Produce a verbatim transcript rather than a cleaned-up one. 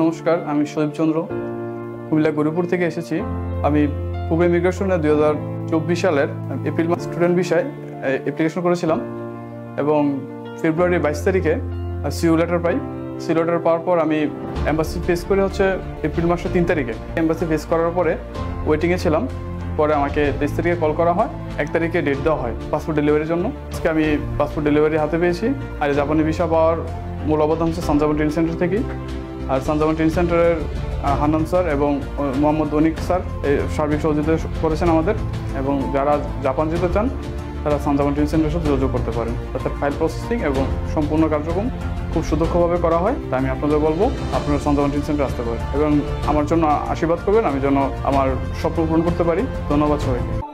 নমস্কার, আমি সজীব চন্দ্র, কুমিল্লা গৌরিপুর থেকে এসেছি। আমি পূর্ব ইমিগ্রেশনে দুই হাজার চব্বিশ সালের এপ্রিল মাস স্টুডেন্ট ভিসায় অ্যাপ্লিকেশন করেছিলাম এবং ফেব্রুয়ারি বাইশ তারিখে সিউ লটার পাই। সিউ লটার পাওয়ার পর আমি এম্বাসি ফেস করে হচ্ছে এপ্রিল মাসের তিন তারিখে এম্বাসি ফেস করার পরে ওয়েটিংয়ে ছিলাম। পরে আমাকে তেইশ তারিখে কল করা হয়, এক তারিখে ডেট দেওয়া হয় পাসপোর্ট ডেলিভারির জন্য। আজকে আমি পাসপোর্ট ডেলিভারি হাতে পেয়েছি। আর জাপানি ভিসা পাওয়ার মূল অবদান হচ্ছে সান জাপানিজ ট্রেনিং সেন্টার থেকে। আর সান জাপানিজ ট্রেনিং সেন্টারের হানন্দ স্যার এবং মোহাম্মদ অনিক স্যার সার্বিক সহযোগিতা করেছেন আমাদের, এবং যারা জাপান যেতে চান তারা সান জাপানিজ ট্রেনিং সেন্টারের সাথে যোগাযোগ করতে পারেন। তাদের ফাইল প্রসেসিং এবং সম্পূর্ণ কার্যক্রম খুব সুদক্ষভাবে করা হয়। তাই আমি আপনাদের বলবো আপনারা সান জাপানিজ ট্রেনিং সেন্টারে আসতে পারেন এবং আমার জন্য আশীর্বাদ করবেন, আমি যেন আমার স্বপ্ন পূরণ করতে পারি। ধন্যবাদ সবাইকে।